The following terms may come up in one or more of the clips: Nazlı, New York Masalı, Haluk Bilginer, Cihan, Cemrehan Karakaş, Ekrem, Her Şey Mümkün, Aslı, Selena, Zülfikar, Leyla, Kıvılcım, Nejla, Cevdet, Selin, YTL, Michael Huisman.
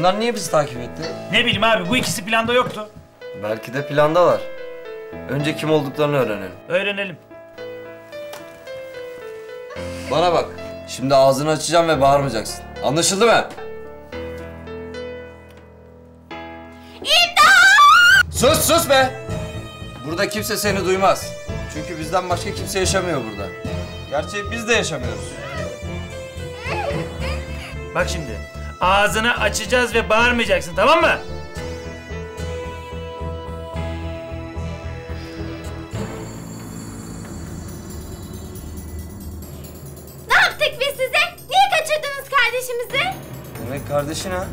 Bunlar niye bizi takip etti? Ne bileyim abi, bu ikisi planda yoktu. Belki de planda var. Önce kim olduklarını öğrenelim. Öğrenelim. Bana bak, şimdi ağzını açacağım ve bağırmayacaksın. Anlaşıldı mı? İmdat! Sus, sus be! Burada kimse seni duymaz. Çünkü bizden başka kimse yaşamıyor burada. Gerçi biz de yaşamıyoruz. Bak şimdi, ağzını açacağız ve bağırmayacaksın, tamam mı? Ne yaptık biz size? Niye kaçırdınız kardeşimizi? Demek kardeşin ha?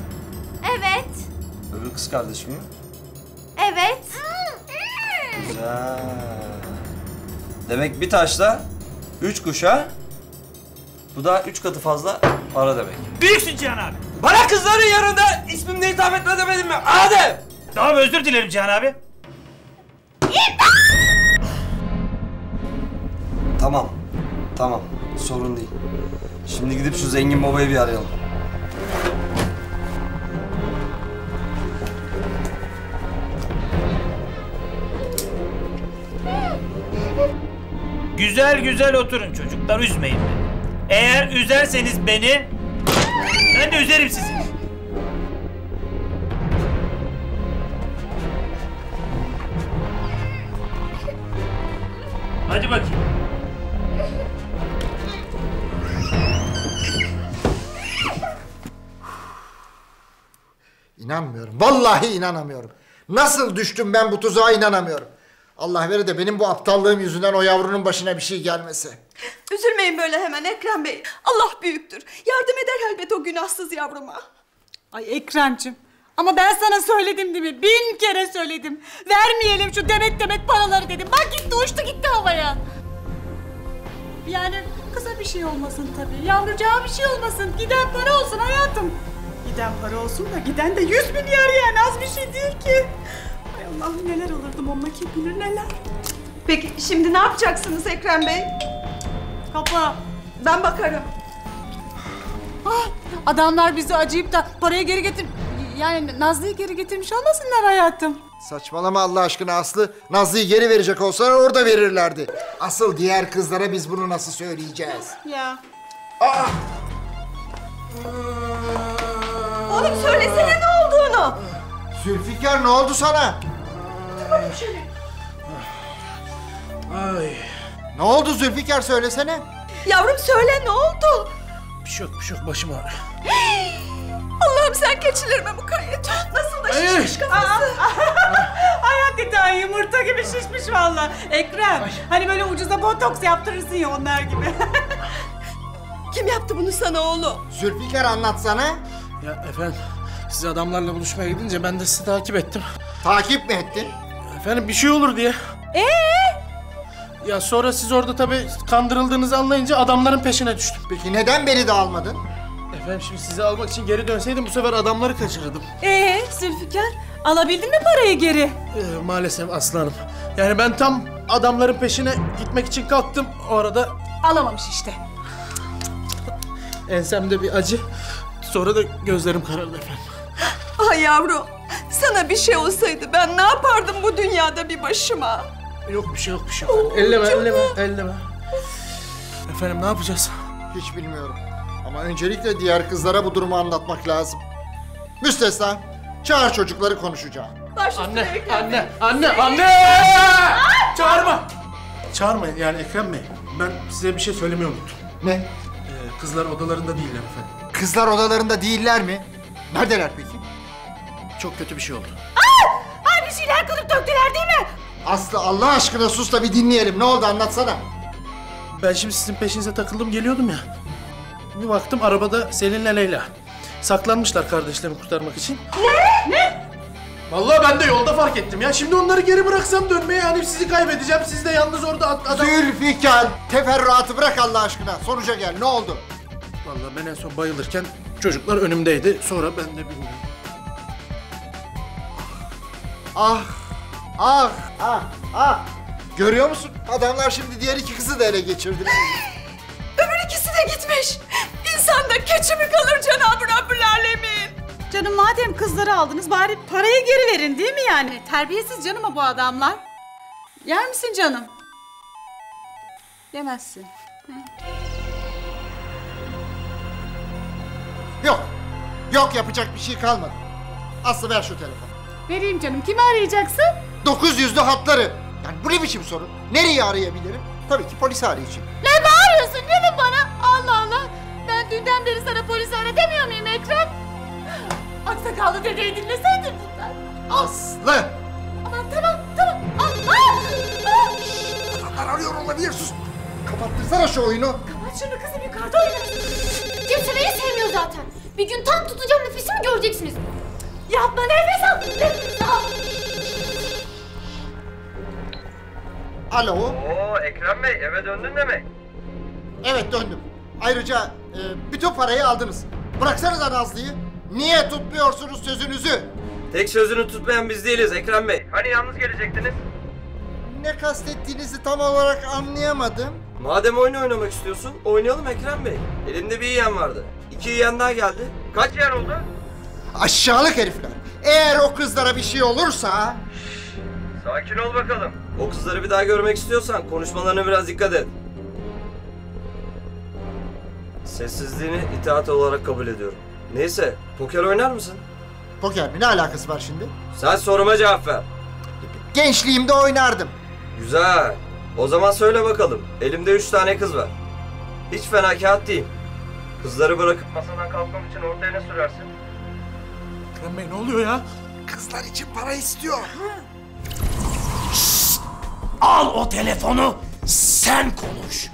Evet. Öbür kız kardeşim mi? Evet. Güzel. Demek bir taşla 3 kuşa, bu da 3 katı fazla para demek. Büyüksün Cihan abi. Bana kızların yanında ismimle hitap etme demedin mi Adem? Tamam, özür dilerim Cihan abi. Tamam, tamam. Sorun değil. Şimdi gidip şu zengin babayı bir arayalım. Güzel güzel oturun çocuklar, üzmeyin beni. Eğer üzerseniz beni, ben de üzerim sizi. Hadi bakayım. İnanmıyorum, vallahi inanamıyorum. Nasıl düştüm ben bu tuzağa inanamıyorum. Allah verir de benim bu aptallığım yüzünden o yavrunun başına bir şey gelmesi. Üzülmeyin böyle hemen Ekrem Bey. Allah büyüktür. Yardım eder elbet o günahsız yavruma. Ay Ekrem'cim, ama ben sana söyledim değil mi? 1000 kere söyledim. Vermeyelim şu demet paraları dedim. Bak gitti, uçtu gitti havaya. Yani kıza bir şey olmasın tabii. Yavrucağa bir şey olmasın. Giden para olsun hayatım. Giden para olsun da giden de 100 milyar yani, az bir şey değil ki. Allah'ım, neler alırdım onunla, kim bilir neler. Peki şimdi ne yapacaksınız Ekrem Bey? Kapa. Ben bakarım. Ah, adamlar bizi acıyıp da parayı geri getir... Yani Nazlı'yı geri getirmiş olmasınlar hayatım. Saçmalama Allah aşkına Aslı. Nazlı'yı geri verecek olsalar orada verirlerdi. Asıl diğer kızlara biz bunu nasıl söyleyeceğiz? Ya. Aa! Oğlum söylesene ne olduğunu. Zülfikar, ne oldu sana? Dur şöyle. Ay. Ne oldu Zülfikar, söylesene. Yavrum söyle, ne oldu? Bir şey yok, başım ağrıyor. Allah'ım sen geçilir mi bu kayyet? Nasıl da şişmiş kafası? Ay hakikaten yumurta gibi şişmiş vallahi. Ekrem, ay, hani böyle ucuza botoks yaptırırsın ya onlar gibi. Kim yaptı bunu sana oğlum? Zülfikar anlatsana. Ya efendim, siz adamlarla buluşmaya gidince ben de sizi takip ettim. Takip mi ettin? Efendim bir şey olur diye. Ya sonra siz orada tabii kandırıldığınızı anlayınca adamların peşine düştüm. Peki neden beni de almadın? Efendim şimdi sizi almak için geri dönseydim bu sefer adamları kaçırırdım. Zülfikar, alabildin mi parayı geri? Maalesef Aslı Hanım. Yani ben tam adamların peşine gitmek için kalktım. O arada... Alamamış işte. Ensemde bir acı. Sonra da gözlerim karardı efendim. Ay yavrum, sana bir şey olsaydı ben ne yapardım bu dünyada bir başıma? Yok bir şey. Oh, elleme. Efendim ne yapacağız? Hiç bilmiyorum. Ama öncelikle diğer kızlara bu durumu anlatmak lazım. Müstesna, çağır çocukları, konuşacağım. Anne! Çağırma! Çağırmayın yani Ekrem Bey. Ben size bir şey söylemeyi unuttum. Ne? Kızlar odalarında değiller efendim. Kızlar odalarında değiller mi? Neredeler peki? Çok kötü bir şey oldu. Ay bir şeyler kılıp döktüler değil mi? Aslı Allah aşkına sus da bir dinleyelim. Ne oldu anlatsana. Ben şimdi sizin peşinize takıldım, geliyordum ya. Bir baktım arabada Selin'le Leyla. Saklanmışlar kardeşlerimi kurtarmak için. Ne? Vallahi ben de yolda fark ettim ya. Şimdi onları geri bıraksam dönmeye yani sizi kaybedeceğim. Siz de yalnız orada Zülfikar, teferruatı bırak Allah aşkına. Sonuca gel, ne oldu? Vallahi ben en son bayılırken çocuklar önümdeydi. Sonra ben de bilmiyorum. Ah! Görüyor musun? Adamlar şimdi diğer 2 kızı da ele geçirdiler. Öbür 2'si de gitmiş. İnsanda keçi mi kalır Cenab-ı Rabbül Alemin? canım madem kızları aldınız bari parayı geri verin değil mi yani? Terbiyesiz canıma bu adamlar. Yer misin canım? Yemezsin. Yok. Yok yapacak bir şey kalmadı. Aslı ver şu telefonu. Vereyim canım. Kimi arayacaksın? 900'lü hatları. Yani bu ne biçim soru? Nereye arayabilirim? Tabii ki polisi arayacağım. Ne bağırıyorsun canım bana? Allah Allah. Ben dünden beri sana polisi ara demiyor muyum Ekrem? Aksakallı dedeyi dinleseydin bunlar. Aslı! Aman tamam. Adamlar arıyor olabilir sus. Kapattırsana şu oyunu. Kapat şunu kızım yukarıda oynayın. Kimse beni sevmiyor zaten. Bir gün tam tutacağım nefesimi göreceksiniz. Yapma nefes al. Alo. Oo Ekrem Bey eve döndün demek. Evet döndüm. Ayrıca bütün parayı aldınız. Bıraksanıza Nazlı'yı. Niye tutmuyorsunuz sözünüzü? Tek sözünü tutmayan biz değiliz Ekrem Bey. Hani yalnız gelecektiniz? Ne kastettiğinizi tam olarak anlayamadım. Madem oyun oynamak istiyorsun, oynayalım Ekrem Bey. Elimde bir yiyen vardı. 2 yiyen daha geldi. Kaç yiyen oldu? Aşağılık herifler. Eğer o kızlara bir şey olursa... Sakin ol bakalım. O kızları bir daha görmek istiyorsan konuşmalarına biraz dikkat et. Sessizliğini itaat olarak kabul ediyorum. Neyse, poker oynar mısın? Poker mi? Ne alakası var şimdi? Sen soruma cevap ver. Gençliğimde oynardım. Güzel. O zaman söyle bakalım. Elimde 3 tane kız var. Hiç fena kağıt değil. Kızları bırakıp masadan kalkmam için ortaya ne sürersin? Ekrem Bey ne oluyor ya? Kızlar için para istiyor. Şşt! Al o telefonu. Sen konuş.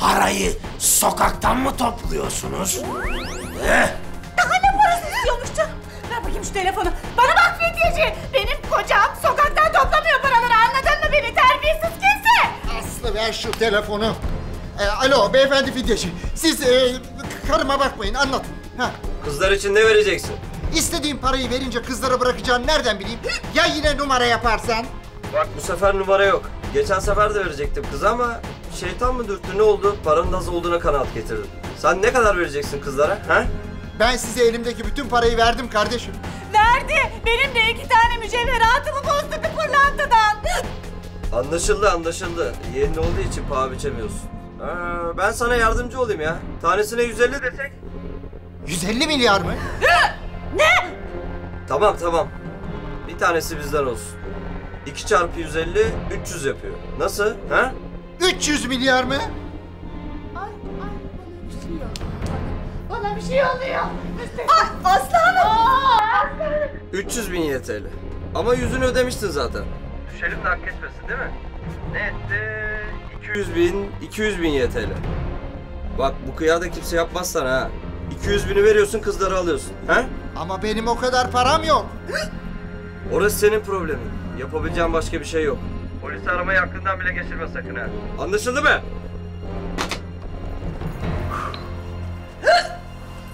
Parayı sokaktan mı topluyorsunuz? Daha ne parası istiyormuş canım? Ver bakayım şu telefonu. Bana bak Fethiye'ci. Benim kocam sokaktan toplamıyor paraları. Anladın mı beni? Terbiyesiz kimse. Aslı ver şu telefonu. Alo beyefendi Fethiye'ci. Siz karıma bakmayın anlatın. Ha. Kızlar için ne vereceksin? İstediğim parayı verince kızları bırakacağım nereden bileyim? Ya yine numara yaparsan? Bak bu sefer numara yok. Geçen sefer de verecektim kızı ama... Şeytan mı dürttü ne oldu? Paranın az olduğuna kanaat getirdim. Sen ne kadar vereceksin kızlara? Ha? Ben size elimdeki bütün parayı verdim kardeşim. Verdi. Benim de 2 tane mücevheratımı bozdurdu pırlantadan. Anlaşıldı. Yeğenin olduğu için paha biçemiyorsun. Ben sana yardımcı olayım ya. Tanesine 150 desek. 150 milyar mı? Ne? Tamam. Bir tanesi bizden olsun. 2 çarpı 150, 300 yapıyor. Nasıl? Ha? 300 milyar mı? Ay bana bir şey oluyor. Aslanım. 300 bin YTL. Ama yüzünü ödemiştin zaten. Düşelim de hak etmesin değil mi? Ne etti? 200 bin YTL. Bak bu kıyada kimse yapmazsan ha. 200 bini veriyorsun kızları alıyorsun. Ha? Ama benim o kadar param yok. Orası senin problemin. Yapabileceğin başka bir şey yok. Polisi aramayı aklından bile geçirme sakın ha. Anlaşıldı mı?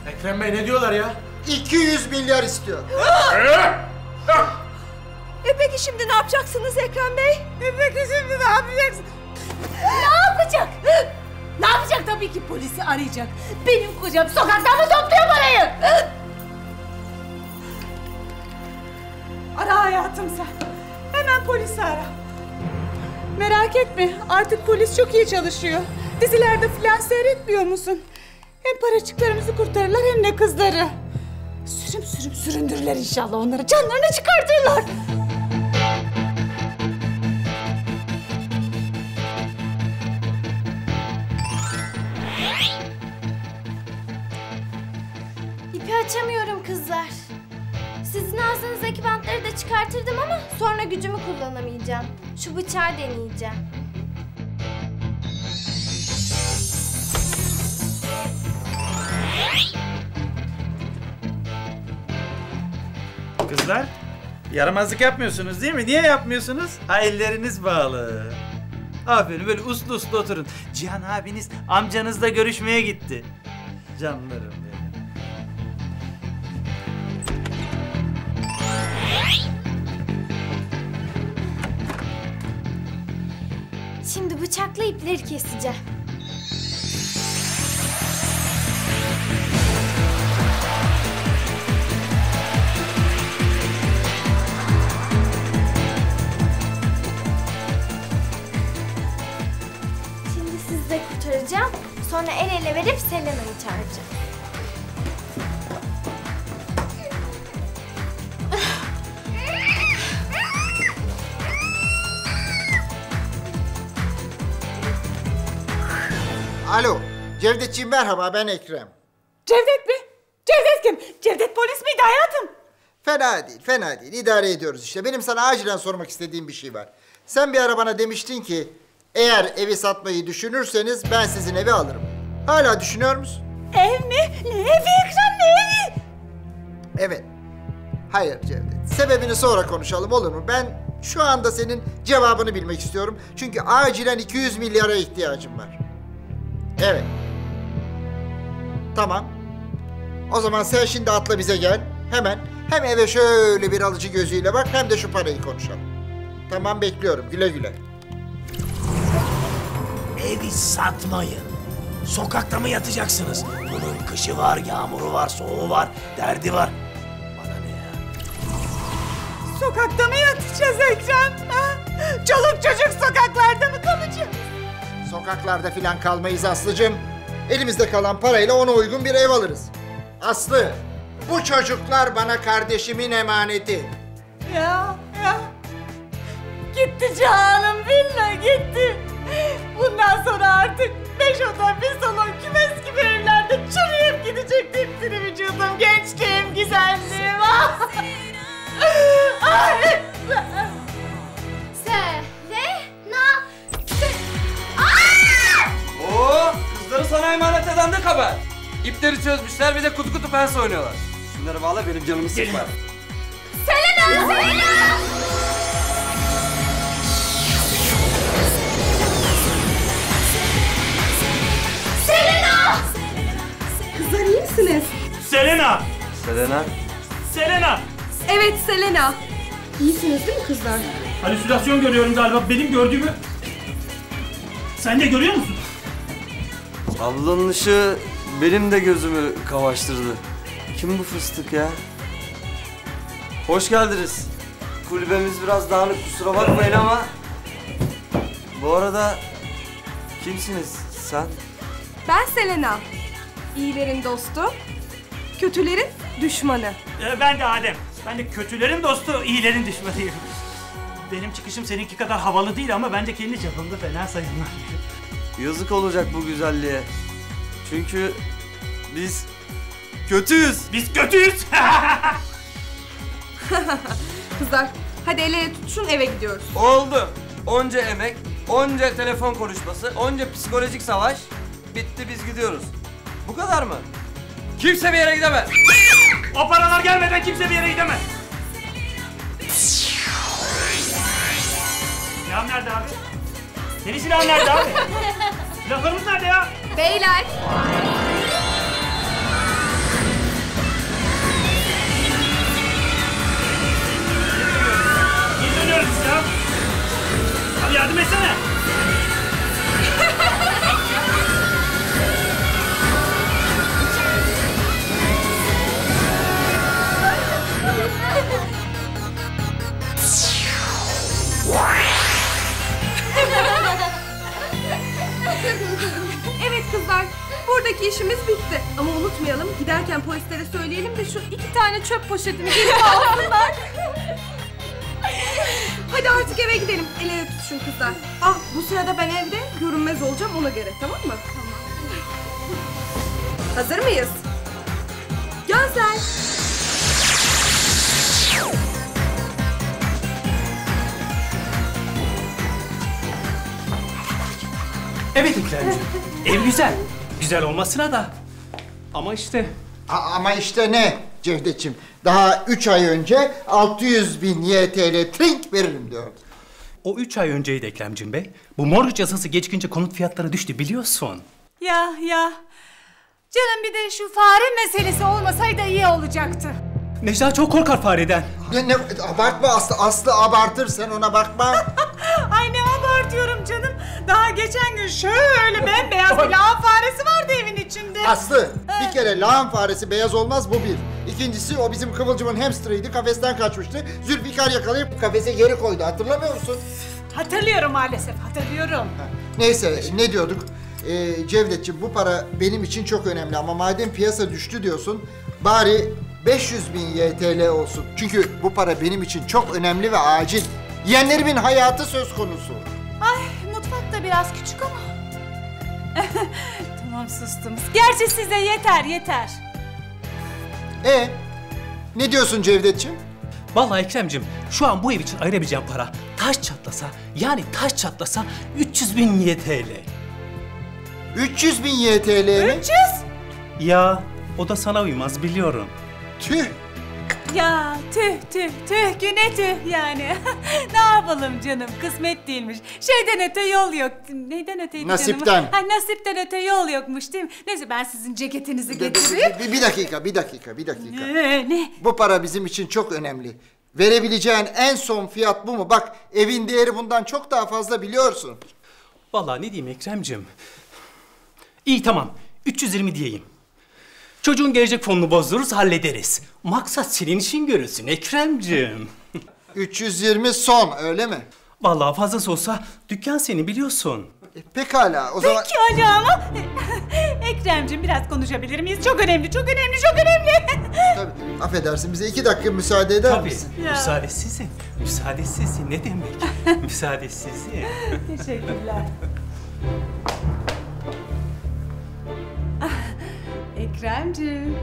Ekrem Bey ne diyorlar ya? 200 milyar istiyor. Peki şimdi ne yapacaksınız Ekrem Bey? Ne yapacak? Ne yapacak tabii ki polisi arayacak. Benim kocam sokaktan mı topluyor parayı? Ara hayatım sen. Hemen polisi ara. Merak etme, artık polis çok iyi çalışıyor. Dizilerde filan seyretmiyor musun? Hem paracıklarımızı kurtarırlar hem de kızları. Sürüm süründürürler inşallah onları, canlarını çıkartırlar. İpi açamıyorum kızlar. Sizin ağzınızdaki bantları da çıkartırdım ama sonra gücümü kullanamayacağım. Şu bıçağı deneyeceğim. Kızlar, yaramazlık yapmıyorsunuz değil mi? Niye yapmıyorsunuz? Ha, elleriniz bağlı. Aferin, böyle uslu uslu oturun. Cihan abiniz amcanızla görüşmeye gitti. Canlarım. Şimdi bıçakla ipleri keseceğim. Selena'yı çağıracağım. Alo, Cevdetciğim merhaba, ben Ekrem. Cevdet mi? Cevdet kim? Cevdet polis miydi hayatım? Fena değil, fena değil. İdare ediyoruz işte. Benim sana acilen sormak istediğim bir şey var. Sen bir ara bana demiştin ki, eğer evi satmayı düşünürseniz ben sizin evi alırım. Hala düşünüyor musun? Ev mi? Ne evi Ekrem, ne evi? Evet. Hayır Cevdet, sebebini sonra konuşalım olur mu? Ben şu anda senin cevabını bilmek istiyorum. Çünkü acilen 200 milyara ihtiyacım var. Evet. Tamam. O zaman sen şimdi atla bize gel. Hemen. Hem eve şöyle bir alıcı gözüyle bak, hem de şu parayı konuşalım. Tamam, bekliyorum. Güle güle. Evi satmayın. Sokakta mı yatacaksınız? Bunun kışı var, yağmuru var, soğuğu var, derdi var. Bana ne ya? Sokakta mı yatacağız Ekrem? Ha? Çoluk çocuk sokaklarda mı kalacak? Sokaklarda filan kalmayız Aslı'cığım. Elimizde kalan parayla ona uygun bir ev alırız. Aslı, bu çocuklar bana kardeşimin emaneti. Ya. Gitti canım, villa gitti. Bundan sonra artık 5 oda, bir salon, kümes gibi evlerde çürüyüp gidecek hepsini vücudum. Gençliğim, güzelliğim. Ay! Selena! Oo, kızları sana emanet eden de kabar. İpleri çözmüşler, bir de kutu kutu pens oynuyorlar. Şunları bağla, benim canımı sıkma. Selena! Selena! Selena! Kızlar iyi misiniz? Selena! Selena? Selena! Evet, Selena. İyisiniz değil mi kızlar? Halüsinasyon görüyorum galiba. Benim gördüğümü... Sen de görüyor musun? Ablanın ışığı... Benim de gözümü kamaştırdı. Kim bu fıstık ya? Hoş geldiniz. Kulübemiz biraz dağınık, kusura bakmayın ama... Bu arada... Kimsiniz sen? Ben Selena. İyilerin dostu, kötülerin düşmanı. Ben de Adem. Ben de kötülerin dostu, iyilerin düşmanıyım. Benim çıkışım seninki kadar havalı değil ama bence kendi çapımda fena sayılmaz. Yazık olacak bu güzelliğe. Çünkü biz kötüyüz. Biz kötüyüz. Kızlar, hadi el ele tutuşun, eve gidiyoruz. Oldu. Onca emek, onca telefon konuşması, onca psikolojik savaş. Bitti, biz gidiyoruz. Bu kadar mı? Kimse bir yere gidemez. O paralar gelmeden kimse bir yere gidemez. Silahım nerede abi? Senin silahın nerede abi? Silahlarımız nerede ya? Beyler! Geri dönüyoruz ya. Abi yardım etsene. Evet kızlar, buradaki işimiz bitti. Ama unutmayalım, giderken polislere söyleyelim de şu 2 tane çöp poşetini gelip alsınlar. Hadi artık eve gidelim, el ele tutuşun kızlar. Ah, bu sırada ben evde görünmez olacağım, ona göre, tamam mı? Tamam. Hazır mıyız? Gözler! Evet Ekremciğim, ev güzel. Güzel olmasına da ama işte... ama işte ne Cevdetciğim? Daha 3 ay önce 600.000 YTL trink veririm diyordu. O 3 ay önceydi Ekremciğim Bey. Bu mortgage yasası geçkince konut fiyatları düştü biliyorsun. Ya. Canım bir de şu fare meselesi olmasaydı iyi olacaktı. Nejla çok korkar fareden. Ne abartma Aslı abartır, sen ona bakma. Ay ne abartıyorum canım. Daha geçen gün şöyle bembeyaz bir lağım faresi vardı evin içinde. Aslı, bir kere lağım faresi beyaz olmaz, bu bir. İkincisi, o bizim Kıvılcım'ın hamsterıydı, kafesten kaçmıştı. Zülfikar yakalayıp kafese geri koydu, hatırlamıyor musun? Hatırlıyorum maalesef, hatırlıyorum. Neyse, ne diyorduk? Cevdetciğim bu para benim için çok önemli ama madem piyasa düştü diyorsun bari 500.000 YTL olsun. Çünkü bu para benim için çok önemli ve acil. Yeğenlerimin hayatı söz konusu. Ay mutfak da biraz küçük ama. Tamam sustum. Gerçi size yeter. Ne diyorsun Cevdetciğim? Vallahi Ekremciğim şu an bu ev için ayırabileceğim para taş çatlasa 300.000 YTL. 300.000 YTL mi? 300? Ya o da sana uymaz biliyorum. Tüh! Ya tüh güne tüh yani. Ne yapalım canım kısmet değilmiş. Şeyden öte yol yok. Neyden öteydi nasipten. Canım? Nasipten. Nasipten öte yol yokmuş değil mi? Neyse ben sizin ceketinizi getireyim. Bir dakika. Ne? Bu para bizim için çok önemli. Verebileceğin en son fiyat bu mu? Bak evin değeri bundan çok daha fazla biliyorsun. Vallahi ne diyeyim Ekremciğim? İyi tamam, 320 diyeyim. Çocuğun gelecek fonunu bozdururuz, hallederiz. Maksat senin işin görülsün Ekremciğim. 320 son, öyle mi? Vallahi fazlası olsa dükkan seni biliyorsun. Pekala, o zaman... Pekala ama... Ekremciğim biraz konuşabilir miyiz? Çok önemli. Tabii, affedersin. Bize 2 dakika müsaade eder misin? Tabii, müsaadesizsin. Ne demek? Müsaadesizsin. Teşekkürler. Ekremciğim,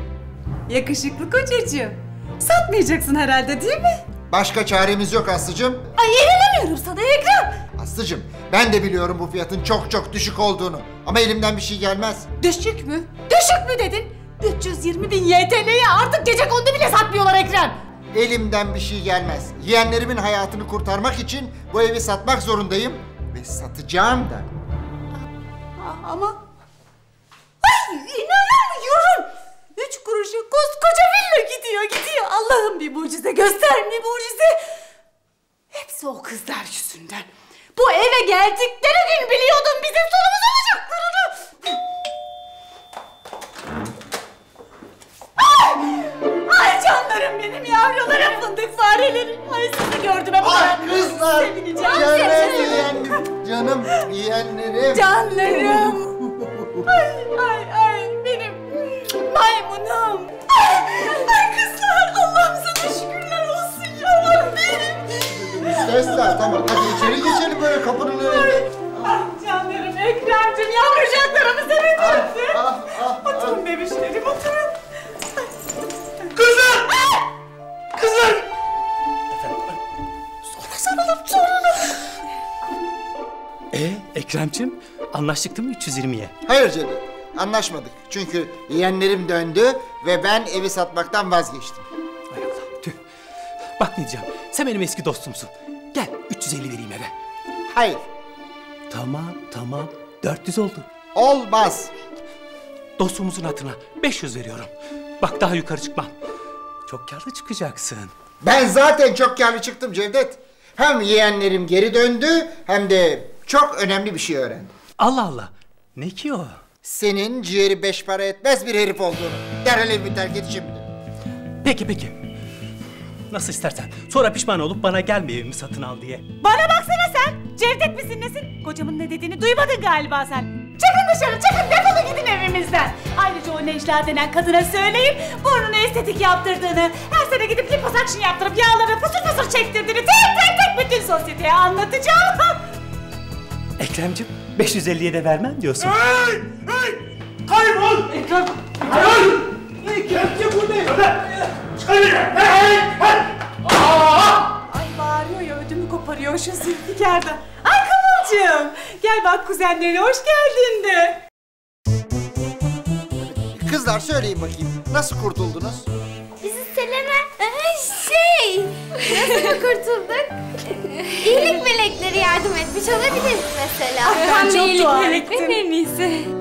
yakışıklı kocacığım. Satmayacaksın herhalde değil mi? Başka çaremiz yok Aslıcığım. Ay inanamıyorum sana Ekrem. Aslıcığım, ben de biliyorum bu fiyatın çok düşük olduğunu. Ama elimden bir şey gelmez. Düşük mü dedin? 320.000 YTL'ye artık gece kondu bile satmıyorlar Ekrem. Elimden bir şey gelmez. Yeğenlerimin hayatını kurtarmak için bu evi satmak zorundayım. Ve satacağım da. Ama... Ay inanamıyorum. 3 kuruşa koskoca villa gidiyor. Allah'ım bir mucize göster, bir mucize. Hepsi o kızlar yüzünden. Bu eve geldikleri gün biliyordum bizim sonumuz olacaklarını. Ay canlarım benim, yavrularım, fındık farelerim. Ay sizi gördüm hep. Ay kızlar, canım yeğenlerim. Canlarım. Ay benim maymunum. Ay kızlar, Allah'ım sana şükürler olsun ya Rabbim. Sesler tamam, hadi içeri geçelim böyle kapının önüne. Ah canlarım, Ekremciğim, yavrucaklarımı seviyorsun. Oturun bebişlerim, oturun. Kızlar! Kızlar! Efendim? Sorun. Ekremciğim? Anlaştık değil mi 320'ye? Hayır Cevdet, anlaşmadık. Çünkü yeğenlerim döndü ve ben evi satmaktan vazgeçtim. Ay Allah, tüh. Bak ne diyeceğim, sen benim eski dostumsun. Gel 350 vereyim eve. Hayır. Tamam, 400 oldu. Olmaz. Dostumuzun hatırına 500 veriyorum. Bak daha yukarı çıkmam. Çok karlı çıkacaksın. Ben zaten çok karlı çıktım Cevdet. Hem yeğenlerim geri döndü hem de çok önemli bir şey öğrendim. Allah, ne ki o? Senin ciğeri 5 para etmez bir herif olduğunu. Derhal evimi terk et şimdi. Peki. Nasıl istersen. Sonra pişman olup bana gelme evimi satın al diye. Bana baksana sen! Cevdet misin nesin? Kocamın ne dediğini duymadın galiba sen. Çıkın dışarı, çıkın defolu gidin evimizden. Ayrıca o Nejla denen kadına söyleyin, burnunu estetik yaptırdığını, her sene gidip liposuction yaptırıp yağları fısır çektirdiğini tek bütün sosyeteye anlatacağım. Ekremciğim, 550'ye de vermem diyorsun. Hey! Kaybol! Ekrem! Kaybol! Ekremciğim bu ne? Çıkar beni! Hey! Ay bağırıyor ya, ödümü koparıyor şu Zülfikar'dan. Ay Kıvılcım! Gel bak kuzenlerine hoş geldin de. Kızlar söyleyin bakayım, nasıl kurtuldunuz? Bizi Selena... Nasıl kurtulduk? İyilik melekleri yardım etmiş olabiliriz mesela. Ben de iyilik meleklerin en iyisi.